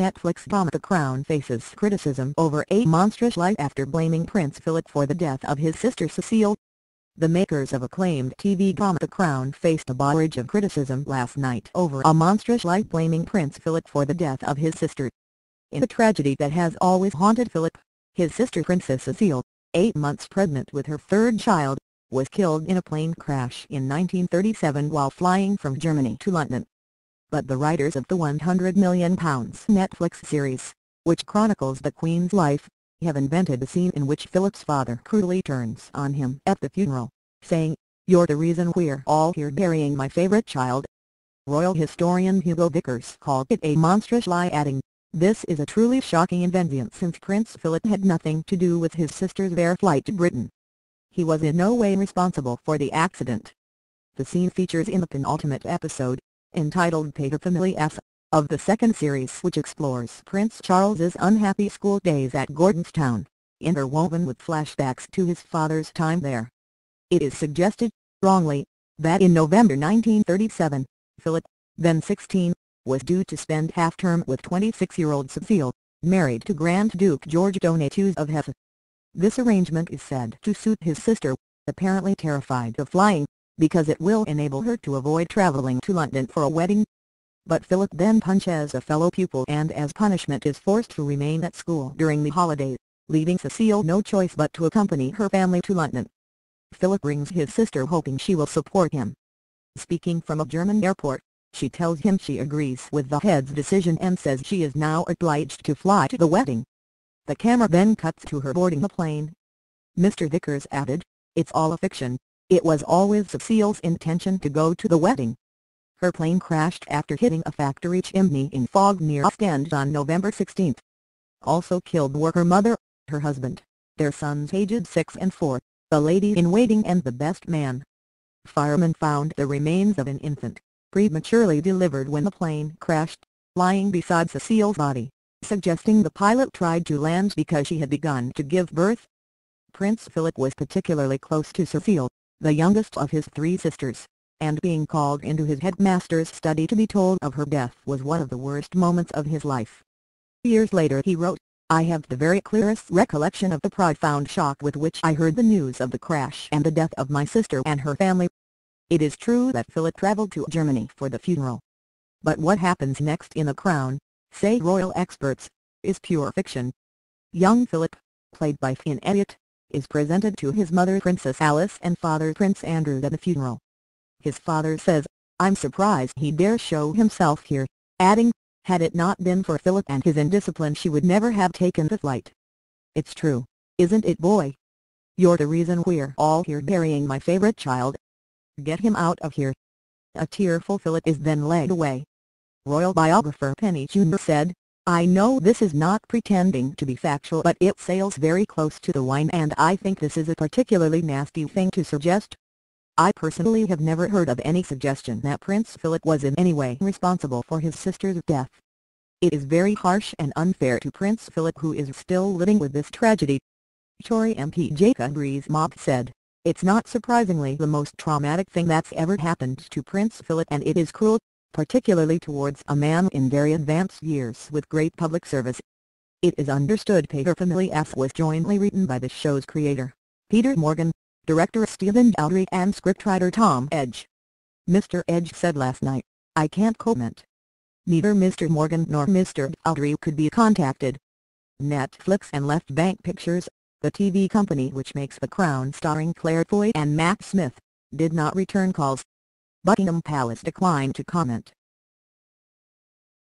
Netflix bomb The Crown faces criticism over a monstrous lie after blaming Prince Philip for the death of his sister Cecile. The makers of acclaimed TV drama The Crown faced a barrage of criticism last night over a monstrous lie blaming Prince Philip for the death of his sister. In a tragedy that has always haunted Philip, his sister Princess Cecile, 8 months pregnant with her third child, was killed in a plane crash in 1937 while flying from Germany to London. But the writers of the £100 million Netflix series, which chronicles the Queen's life, have invented a scene in which Philip's father cruelly turns on him at the funeral, saying, "You're the reason we're all here burying my favorite child." Royal historian Hugo Vickers called it a monstrous lie, adding, "This is a truly shocking invention since Prince Philip had nothing to do with his sister's air flight to Britain. He was in no way responsible for the accident." The scene features in the penultimate episode, entitled Peter Familia, of the second series, which explores Prince Charles's unhappy school days at Gordonstown, interwoven with flashbacks to his father's time there. It is suggested, wrongly, that in November 1937, Philip, then 16, was due to spend half-term with 26-year-old Cecile, married to Grand Duke George Donatus of Hesse. This arrangement is said to suit his sister, apparently terrified of flying, because it will enable her to avoid traveling to London for a wedding. But Philip then punches a fellow pupil and as punishment is forced to remain at school during the holidays, leaving Cecile no choice but to accompany her family to London. Philip rings his sister hoping she will support him. Speaking from a German airport, she tells him she agrees with the head's decision and says she is now obliged to fly to the wedding. The camera then cuts to her boarding the plane. Mr. Vickers added, "It's all a fiction. It was always Cecile's intention to go to the wedding. Her plane crashed after hitting a factory chimney in fog near Ostend on November 16. Also killed were her mother, her husband, their sons aged 6 and 4, the lady-in-waiting and the best man." Firemen found the remains of an infant, prematurely delivered when the plane crashed, lying beside Cecile's body, suggesting the pilot tried to land because she had begun to give birth. Prince Philip was particularly close to Cecile, the youngest of his 3 sisters, and being called into his headmaster's study to be told of her death was one of the worst moments of his life. Years later he wrote, "I have the very clearest recollection of the profound shock with which I heard the news of the crash and the death of my sister and her family." It is true that Philip traveled to Germany for the funeral. But what happens next in The Crown, say royal experts, is pure fiction. Young Philip, played by Finn Elliot, is presented to his mother Princess Alice and father Prince Andrew at the funeral. His father says, "I'm surprised he dares show himself here," adding, "Had it not been for Philip and his indiscipline she would never have taken the flight." "It's true, isn't it, boy? You're the reason we're all here burying my favorite child. Get him out of here." A tearful Philip is then led away. Royal biographer Penny Jr. said, "I know this is not pretending to be factual, but it sails very close to the line, and I think this is a particularly nasty thing to suggest. I personally have never heard of any suggestion that Prince Philip was in any way responsible for his sister's death. It is very harsh and unfair to Prince Philip, who is still living with this tragedy." Tory MP Jacob Rees-Mogg said, "It's not surprisingly the most traumatic thing that's ever happened to Prince Philip, and it is cruel, particularly towards a man in very advanced years with great public service." It is understood Peter Familia was jointly written by the show's creator, Peter Morgan, director Stephen Daldry and scriptwriter Tom Edge. Mr. Edge said last night, "I can't comment. Neither Mr. Morgan nor Mr. Daldry could be contacted." Netflix and Left Bank Pictures, the TV company which makes The Crown starring Claire Foy and Matt Smith, did not return calls. Buckingham Palace declined to comment.